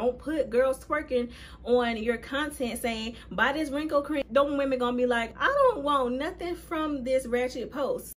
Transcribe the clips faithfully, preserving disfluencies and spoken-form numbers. Don't put girls twerking on your content saying, buy this wrinkle cream. Those women gonna be like, I don't want nothing from this ratchet post.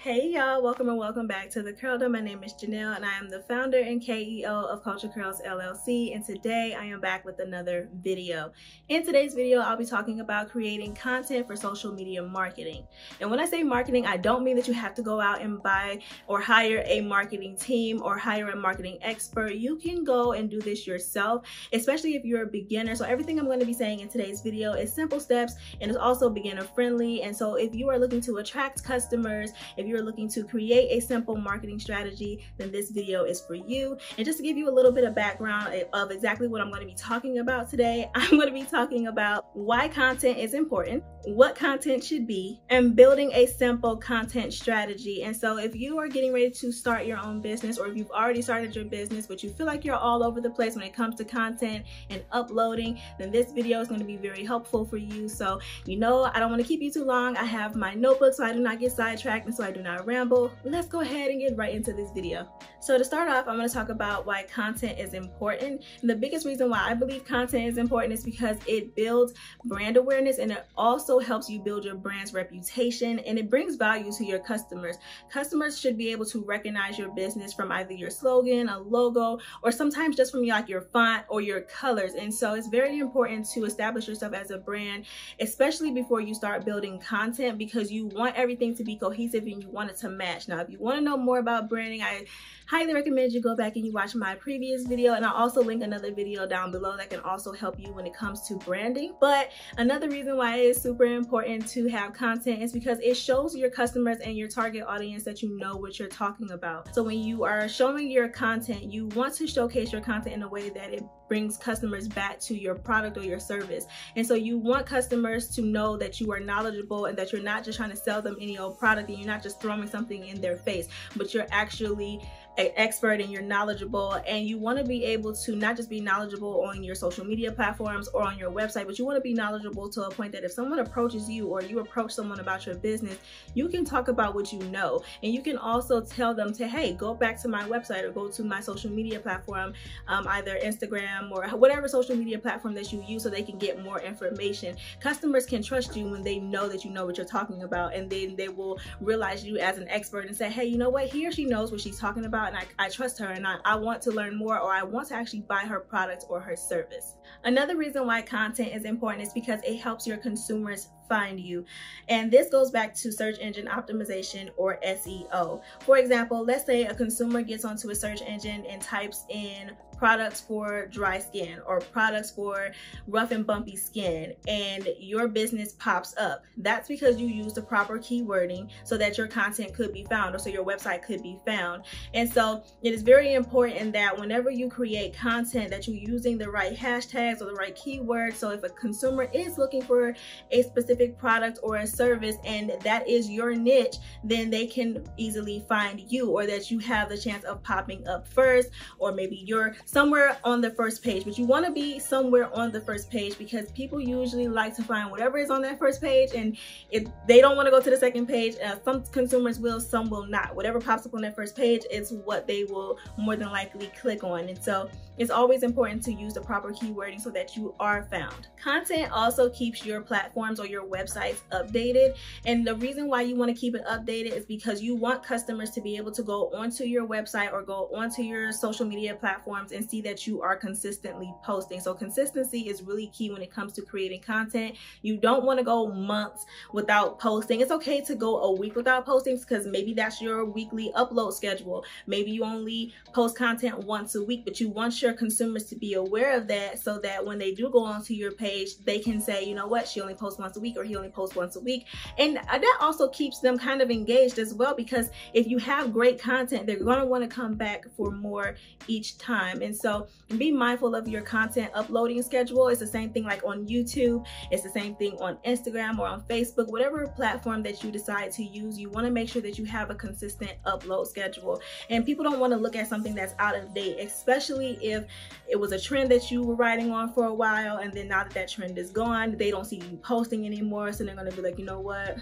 Hey y'all, welcome and welcome back to The Kurldom. My name is Janelle and I am the founder and K E O of Kultured Kurlz L L C, and today I am back with another video. In today's video, I'll be talking about creating content for social media marketing. And when I say marketing, I don't mean that you have to go out and buy or hire a marketing team or hire a marketing expert. You can go and do this yourself, especially if you're a beginner. So everything I'm going to be saying in today's video is simple steps and it's also beginner friendly. And so if you are looking to attract customers, if you're looking to create a simple marketing strategy, then this video is for you. And just to give you a little bit of background of exactly what I'm going to be talking about today, I'm going to be talking about why content is important, what content should be, and building a simple content strategy. And so if you are getting ready to start your own business, or if you've already started your business but you feel like you're all over the place when it comes to content and uploading, then this video is going to be very helpful for you. So, you know, I don't want to keep you too long. I have my notebook so I do not get sidetracked and so I do not ramble. Let's go ahead and get right into this video. So to start off, I'm going to talk about why content is important. And the biggest reason why I believe content is important is because it builds brand awareness and it also helps you build your brand's reputation, and it brings value to your customers. Customers should be able to recognize your business from either your slogan, a logo, or sometimes just from like your font or your colors. And so it's very important to establish yourself as a brand, especially before you start building content, because you want everything to be cohesive and you want it to match. Now, if you want to know more about branding, I highly recommend you go back and you watch my previous video, and I'll also link another video down below that can also help you when it comes to branding. But another reason why it is super important to have content is because it shows your customers and your target audience that you know what you're talking about. So when you are showing your content, you want to showcase your content in a way that it brings customers back to your product or your service. And so you want customers to know that you are knowledgeable and that you're not just trying to sell them any old product and you're not just throwing something in their face, but you're actually an expert and you're knowledgeable, and you want to be able to not just be knowledgeable on your social media platforms or on your website, but you want to be knowledgeable to a point that if someone approaches you or you approach someone about your business, you can talk about what you know, and you can also tell them to, hey, go back to my website or go to my social media platform, um, either Instagram or whatever social media platform that you use, so they can get more information. Customers can trust you when they know that you know what you're talking about, and then they will realize you as an expert and say, hey, you know what, he or she knows what she's talking about, and I, I trust her, and I, I want to learn more, or I want to actually buy her product or her service. Another reason why content is important is because it helps your consumers find you. And this goes back to search engine optimization, or S E O. For example, let's say a consumer gets onto a search engine and types in products for dry skin or products for rough and bumpy skin, and your business pops up. That's because you use the proper keywording so that your content could be found, or so your website could be found. And so it is very important that whenever you create content, that you're using the right hashtags or the right keywords. So if a consumer is looking for a specific product or a service and that is your niche, then they can easily find you, or that you have the chance of popping up first, or maybe you're somewhere on the first page. But you want to be somewhere on the first page because people usually like to find whatever is on that first page, and if they don't want to go to the second page, uh, some consumers will, some will not. Whatever pops up on that first page is what they will more than likely click on. And so it's always important to use the proper keywording so that you are found. Content also keeps your platforms or your websites updated, and the reason why you want to keep it updated is because you want customers to be able to go onto your website or go onto your social media platforms and see that you are consistently posting. So consistency is really key when it comes to creating content. You don't want to go months without posting. It's okay to go a week without postings, because maybe that's your weekly upload schedule. Maybe you only post content once a week, but you want your consumers to be aware of that so that when they do go onto your page, they can say, you know what, she only posts once a week, or he only posts once a week. And that also keeps them kind of engaged as well, because if you have great content, they're going to want to come back for more each time. And so be mindful of your content uploading schedule. It's the same thing like on YouTube, it's the same thing on Instagram or on Facebook. Whatever platform that you decide to use, you want to make sure that you have a consistent upload schedule, and people don't want to look at something that's out of date, especially if it was a trend that you were riding on for a while, and then now that that trend is gone, they don't see you posting any anymore, so they're gonna be like, you know what,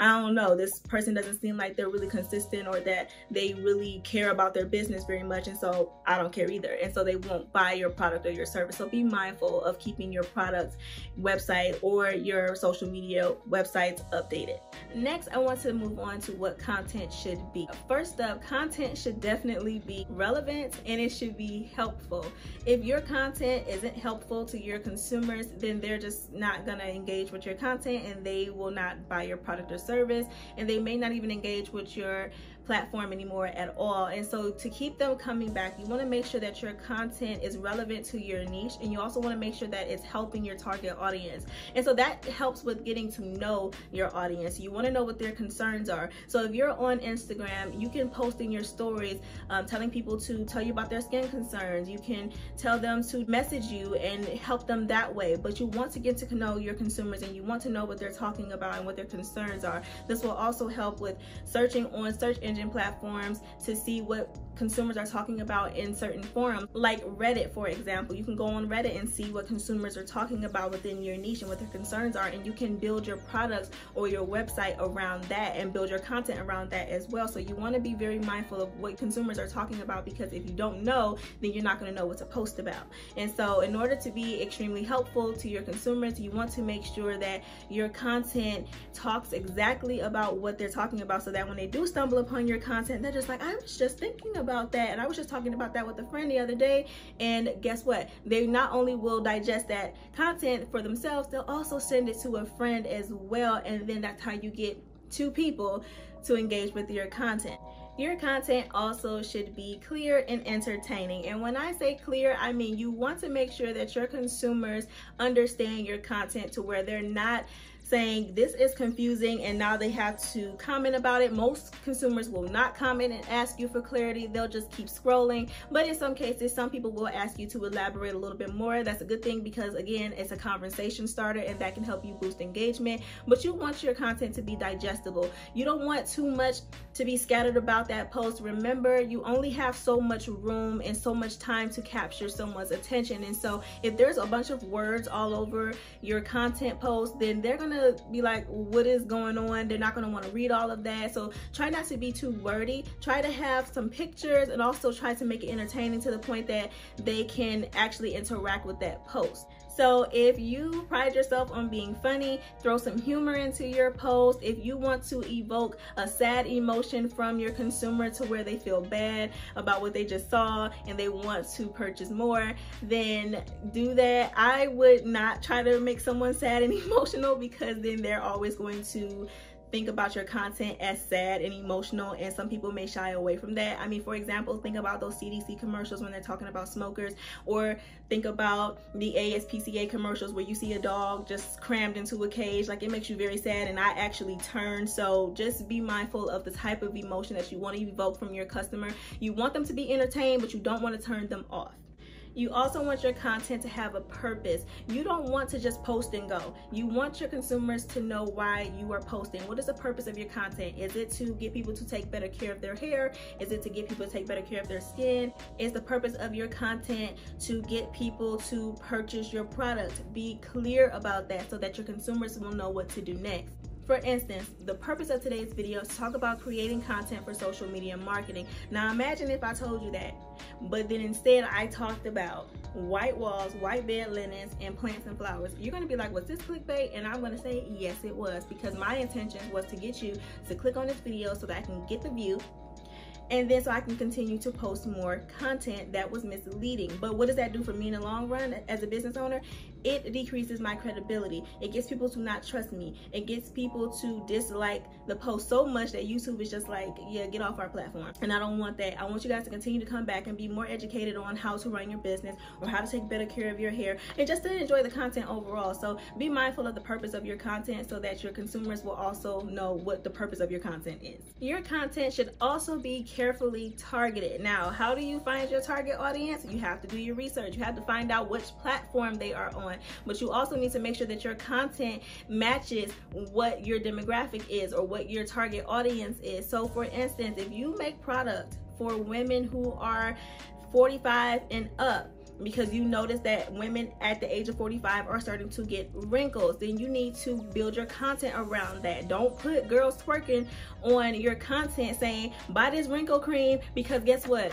I don't know, this person doesn't seem like they're really consistent or that they really care about their business very much, and so I don't care either, and so they won't buy your product or your service. So be mindful of keeping your product website or your social media websites updated. Next, I want to move on to what content should be. First up, content should definitely be relevant and it should be helpful. If your content isn't helpful to your consumers, then they're just not gonna engage with your content and they will not buy your product or service, and they may not even engage with your platform anymore at all. And so to keep them coming back, you want to make sure that your content is relevant to your niche, and you also want to make sure that it's helping your target audience. And so that helps with getting to know your audience. You want to know what their concerns are. So if you're on Instagram, you can post in your stories um, telling people to tell you about their skin concerns. You can tell them to message you and help them that way, but you want to get to know your consumers and you want to know what they're talking about and what their concerns are. This will also help with searching on search engine platforms to see what consumers are talking about in certain forums, like Reddit, for example. You can go on Reddit and see what consumers are talking about within your niche and what their concerns are, and you can build your products or your website around that and build your content around that as well. So you want to be very mindful of what consumers are talking about, because if you don't know, then you're not going to know what to post about. And so in order to be extremely helpful to your consumers, you want to make sure that your content talks exactly about what they're talking about, so that when they do stumble upon your content, they're just like, I was just thinking about that, and I was just talking about that with a friend the other day. And guess what? They not only will digest that content for themselves, they'll also send it to a friend as well, and then that's how you get two people to engage with your content. Your content also should be clear and entertaining. And when I say clear, I mean you want to make sure that your consumers understand your content to where they're not saying this is confusing and now they have to comment about it. Most consumers will not comment and ask you for clarity. They'll just keep scrolling. But in some cases, some people will ask you to elaborate a little bit more. That's a good thing, because again, it's a conversation starter and that can help you boost engagement. But you want your content to be digestible. You don't want too much to be scattered about that post. Remember, you only have so much room and so much time to capture someone's attention. And so if there's a bunch of words all over your content post, then they're gonna be like, what is going on? They're not going to want to read all of that. So try not to be too wordy. Try to have some pictures, and also try to make it entertaining to the point that they can actually interact with that post. So if you pride yourself on being funny, throw some humor into your post. If you want to evoke a sad emotion from your consumer to where they feel bad about what they just saw and they want to purchase more, then do that. I would not try to make someone sad and emotional, because then they're always going to think about your content as sad and emotional, and some people may shy away from that. I mean, for example, think about those C D C commercials when they're talking about smokers, or think about the A S P C A commercials where you see a dog just crammed into a cage. Like, it makes you very sad, and I actually turned. So just be mindful of the type of emotion that you want to evoke from your customer. You want them to be entertained, but you don't want to turn them off. You also want your content to have a purpose. You don't want to just post and go. You want your consumers to know why you are posting. What is the purpose of your content? Is it to get people to take better care of their hair? Is it to get people to take better care of their skin? Is the purpose of your content to get people to purchase your product? Be clear about that so that your consumers will know what to do next. For instance, the purpose of today's video is to talk about creating content for social media marketing. Now imagine if I told you that, but then instead I talked about white walls, white bed linens, and plants and flowers. You're going to be like, was this clickbait? And I'm going to say, yes, it was, because my intention was to get you to click on this video so that I can get the view, and then so I can continue to post more content that was misleading. But what does that do for me in the long run as a business owner? It decreases my credibility. It gets people to not trust me. It gets people to dislike the post so much that YouTube is just like, yeah, get off our platform. And I don't want that. I want you guys to continue to come back and be more educated on how to run your business, or how to take better care of your hair, and just to enjoy the content overall. So be mindful of the purpose of your content so that your consumers will also know what the purpose of your content is. Your content should also be carefully targeted. Now, how do you find your target audience? You have to do your research. You have to find out which platform they are on. But you also need to make sure that your content matches what your demographic is, or what your target audience is. So for instance, if you make product for women who are forty-five and up, because you notice that women at the age of forty-five are starting to get wrinkles, then you need to build your content around that. Don't put girls twerking on your content saying, buy this wrinkle cream, because guess what?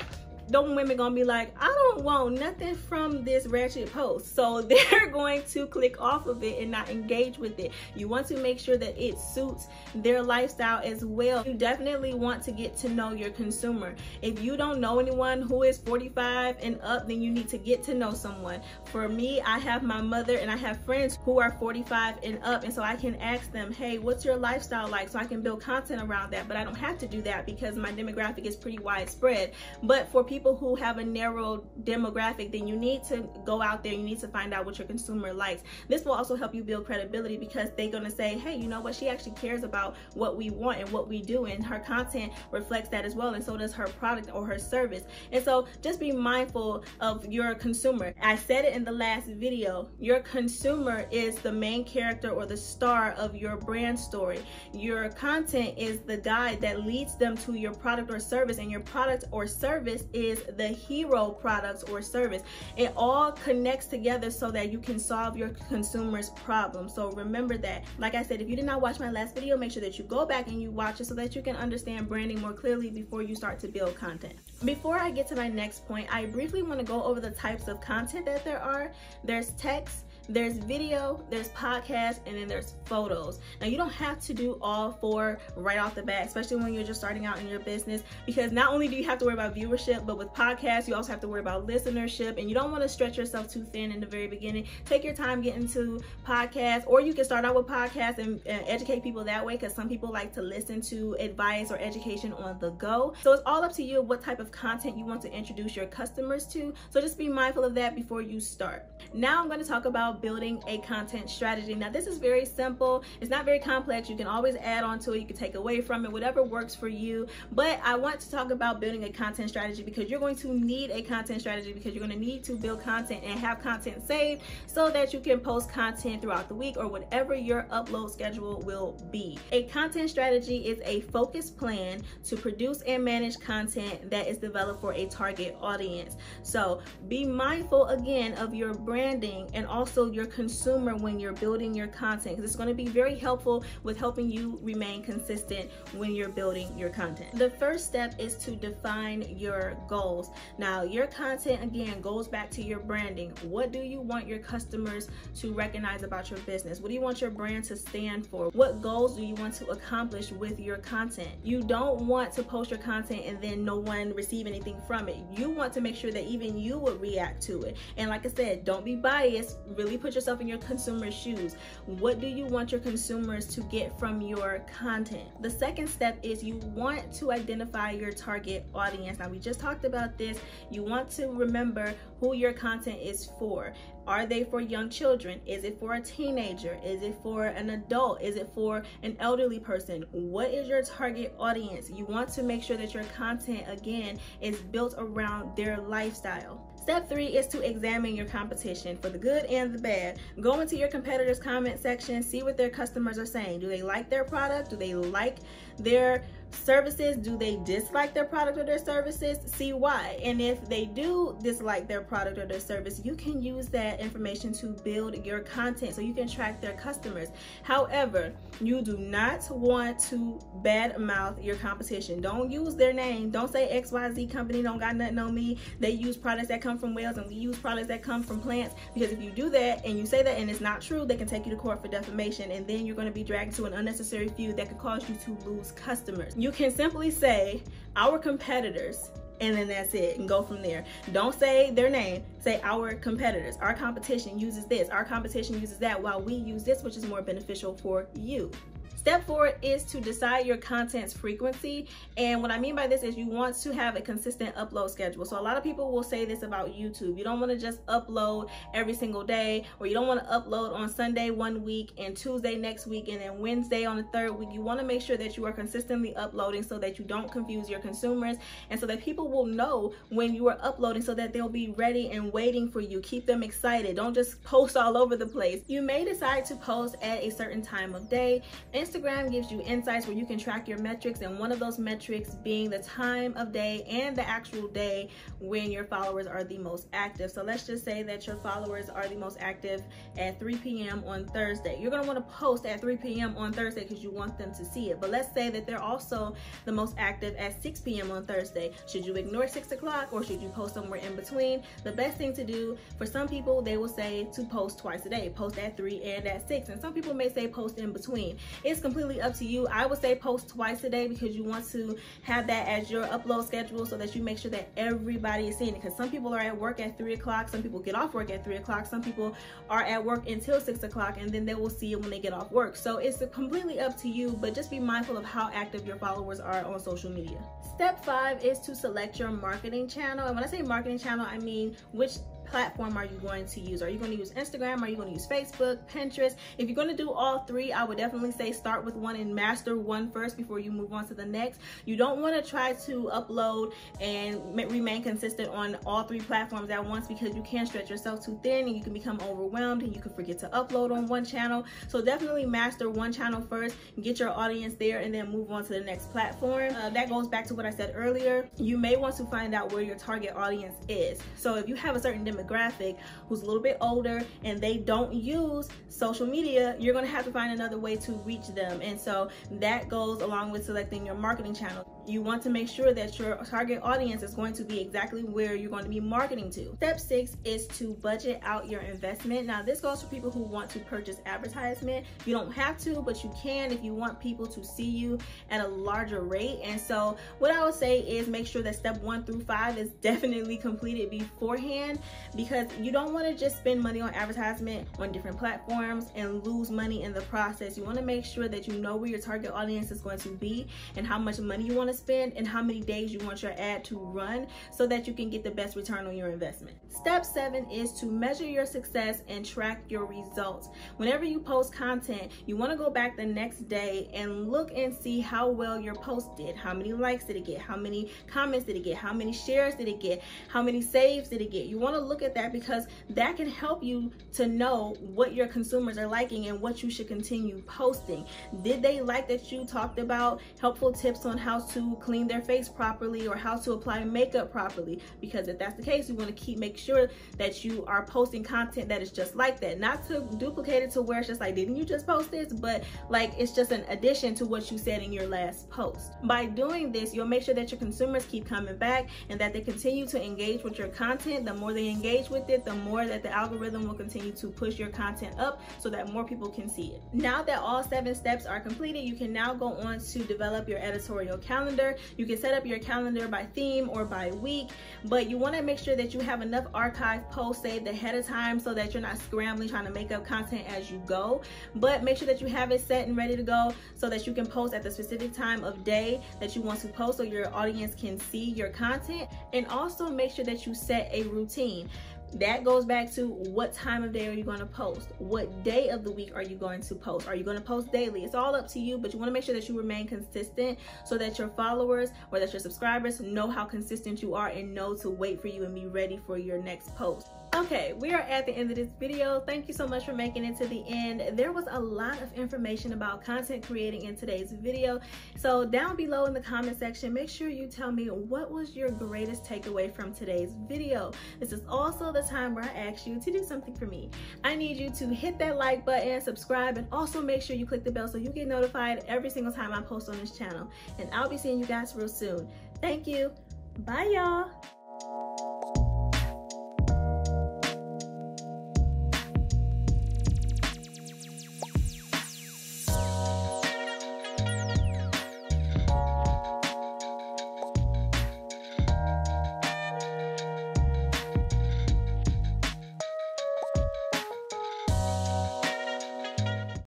Those women gonna be like, I don't want nothing from this ratchet post. So they're going to click off of it and not engage with it. You want to make sure that it suits their lifestyle as well. You definitely want to get to know your consumer. If you don't know anyone who is forty-five and up, then you need to get to know someone. For me, I have my mother and I have friends who are forty-five and up, and so I can ask them, hey, what's your lifestyle like? So I can build content around that, but I don't have to do that because my demographic is pretty widespread. But for people people who have a narrow demographic, then you need to go out there, you need to find out what your consumer likes. This will also help you build credibility because they're gonna say, hey, you know what, she actually cares about what we want and what we do, and her content reflects that as well, and so does her product or her service. And so just be mindful of your consumer. I said it in the last video, your consumer is the main character or the star of your brand story. Your content is the guide that leads them to your product or service, and your product or service is is the hero products or service. It all connects together so that you can solve your consumer's problem. So remember that. Like I said, if you did not watch my last video, make sure that you go back and you watch it so that you can understand branding more clearly before you start to build content. Before I get to my next point, I briefly want to go over the types of content that there are. There's text, there's video, there's podcast, and then there's photos. Now you don't have to do all four right off the bat, especially when you're just starting out in your business, because not only do you have to worry about viewership, but with podcasts, you also have to worry about listenership, and you don't want to stretch yourself too thin in the very beginning. Take your time getting to podcasts, or you can start out with podcasts and, and educate people that way, because some people like to listen to advice or education on the go. So it's all up to you what type of content you want to introduce your customers to. So just be mindful of that before you start. Now I'm going to talk about building a content strategy. Now this is very simple, it's not very complex. You can always add on to it, you can take away from it, whatever works for you. But I want to talk about building a content strategy because you're going to need a content strategy, because you're going to need to build content and have content saved so that you can post content throughout the week or whatever your upload schedule will be. A content strategy is a focused plan to produce and manage content that is developed for a target audience. So be mindful again of your branding and also your consumer when you're building your content, because it's going to be very helpful with helping you remain consistent when you're building your content. The first step is to define your goals. Now your content again goes back to your branding. What do you want your customers to recognize about your business? What do you want your brand to stand for? What goals do you want to accomplish with your content? You don't want to post your content and then no one receive anything from it. You want to make sure that even you would react to it. And like I said, don't be biased. Really put yourself in your consumer's shoes. What do you want your consumers to get from your content? The second step is you want to identify your target audience. Now we just talked about this. You want to remember who your content is for. Are they for young children? Is it for a teenager? Is it for an adult? Is it for an elderly person? What is your target audience? You want to make sure that your content again is built around their lifestyle. Step three is to examine your competition for the good and the bad. Go into your competitors' comment section, see what their customers are saying. Do they like their product? Do they like their services? Do they dislike their product or their services? See why. And if they do dislike their product or their service, you can use that information to build your content so you can track their customers. However, you do not want to badmouth your competition. Don't use their name. Don't say X Y Z company don't got nothing on me. They use products that come from whales and we use products that come from plants, because if you do that and you say that and it's not true, they can take you to court for defamation, and then you're going to be dragged to an unnecessary feud that could cause you to lose customers. You can simply say our competitors, and then that's it, and go from there. Don't say their name, say our competitors. Our competition uses this, our competition uses that, while we use this, which is more beneficial for you. Step four is to decide your content's frequency. And what I mean by this is you want to have a consistent upload schedule. So a lot of people will say this about YouTube. You don't want to just upload every single day, or you don't want to upload on Sunday one week and Tuesday next week and then Wednesday on the third week. You want to make sure that you are consistently uploading so that you don't confuse your consumers, and so that people will know when you are uploading so that they'll be ready and waiting for you. Keep them excited. Don't just post all over the place. You may decide to post at a certain time of day. Instagram Instagram gives you insights where you can track your metrics, and one of those metrics being the time of day and the actual day when your followers are the most active. So let's just say that your followers are the most active at three p m on Thursday. You're going to want to post at three p m on Thursday because you want them to see it. But let's say that they're also the most active at six p m on Thursday. Should you ignore six o'clock, or should you post somewhere in between? The best thing to do, for some people, they will say to post twice a day. Post at three and at six. And some people may say post in between. It's completely up to you. I would say post twice a day because you want to have that as your upload schedule so that you make sure that everybody is seeing it. Because some people are at work at three o'clock. Some people get off work at three o'clock. Some people are at work until six o'clock, and then they will see it when they get off work. So it's completely up to you, but just be mindful of how active your followers are on social media. Step five is to select your marketing channel. And when I say marketing channel, I mean which platform are you going to use? Are you going to use Instagram? Are you going to use Facebook, Pinterest? If you're going to do all three, I would definitely say start with one and master one first before you move on to the next. You don't want to try to upload and remain consistent on all three platforms at once because you can stretch yourself too thin and you can become overwhelmed and you can forget to upload on one channel. So definitely master one channel first, get your audience there, and then move on to the next platform. Uh, that goes back to what I said earlier. You may want to find out where your target audience is. So if you have a certain demographic who's a little bit older and they don't use social media, you're going to have to find another way to reach them. And so that goes along with selecting your marketing channel. You want to make sure that your target audience is going to be exactly where you're going to be marketing to. Step six is to budget out your investment. Now this goes for people who want to purchase advertisement. You don't have to, but you can if you want people to see you at a larger rate. And so what I would say is make sure that step one through five is definitely completed beforehand, because you don't want to just spend money on advertisement on different platforms and lose money in the process. You want to make sure that you know where your target audience is going to be and how much money you want to spend and how many days you want your ad to run so that you can get the best return on your investment. Step seven is to measure your success and track your results. Whenever you post content, you want to go back the next day and look and see how well your post did. How many likes did it get? How many comments did it get? How many shares did it get? How many saves did it get? You want to look at that because that can help you to know what your consumers are liking and what you should continue posting. Did they like that you talked about helpful tips on how to clean their face properly or how to apply makeup properly? Because if that's the case, you want to keep make sure that you are posting content that is just like that, not to duplicate it to where it's just like, didn't you just post this? But like, it's just an addition to what you said in your last post. By doing this, you'll make sure that your consumers keep coming back and that they continue to engage with your content. The more they engage with it, the more that the algorithm will continue to push your content up so that more people can see it. Now that all seven steps are completed, you can now go on to develop your editorial calendar. You can set up your calendar by theme or by week, but you want to make sure that you have enough archive posts saved ahead of time so that you're not scrambling trying to make up content as you go. But make sure that you have it set and ready to go so that you can post at the specific time of day that you want to post so your audience can see your content. And also make sure that you set a routine. That goes back to what time of day are you going to post? What day of the week are you going to post? Are you going to post daily? It's all up to you, but you want to make sure that you remain consistent so that your followers or that your subscribers know how consistent you are and know to wait for you and be ready for your next post. Okay, we are at the end of this video. Thank you so much for making it to the end. There was a lot of information about content creating in today's video. So down below in the comment section, make sure you tell me what was your greatest takeaway from today's video. This is also the time where I ask you to do something for me. I need you to hit that like button, subscribe, and also make sure you click the bell so you get notified every single time I post on this channel. And I'll be seeing you guys real soon. Thank you. Bye, y'all.